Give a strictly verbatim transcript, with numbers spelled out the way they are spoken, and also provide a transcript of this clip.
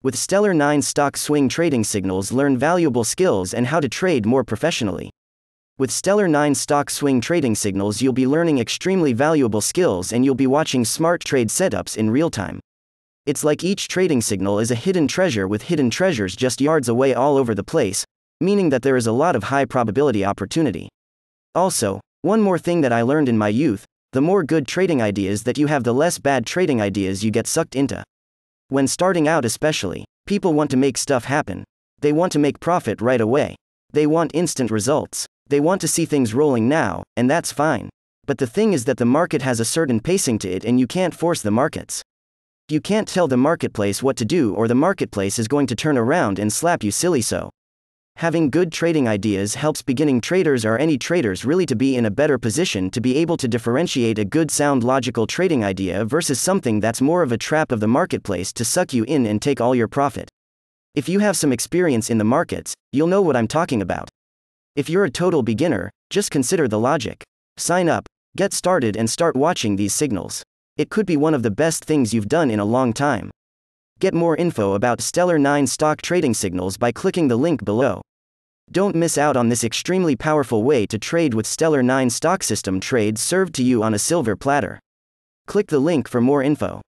With Stellar nine stock swing trading signals, learn valuable skills and how to trade more professionally. With Stellar nine stock swing trading signals, you'll be learning extremely valuable skills and you'll be watching smart trade setups in real time. It's like each trading signal is a hidden treasure with hidden treasures just yards away all over the place, meaning that there is a lot of high probability opportunity. Also, one more thing that I learned in my youth, the more good trading ideas that you have, the less bad trading ideas you get sucked into. When starting out especially, people want to make stuff happen. They want to make profit right away. They want instant results. They want to see things rolling now, and that's fine. But the thing is that the market has a certain pacing to it and you can't force the markets. You can't tell the marketplace what to do, or the marketplace is going to turn around and slap you silly. So, having good trading ideas helps beginning traders or any traders really to be in a better position to be able to differentiate a good sound logical trading idea versus something that's more of a trap of the marketplace to suck you in and take all your profit. If you have some experience in the markets, you'll know what I'm talking about. If you're a total beginner, just consider the logic. Sign up, get started and start watching these signals. It could be one of the best things you've done in a long time. Get more info about Stellar nine stock trading signals by clicking the link below. Don't miss out on this extremely powerful way to trade with Stellar nine stock system trades served to you on a silver platter. Click the link for more info.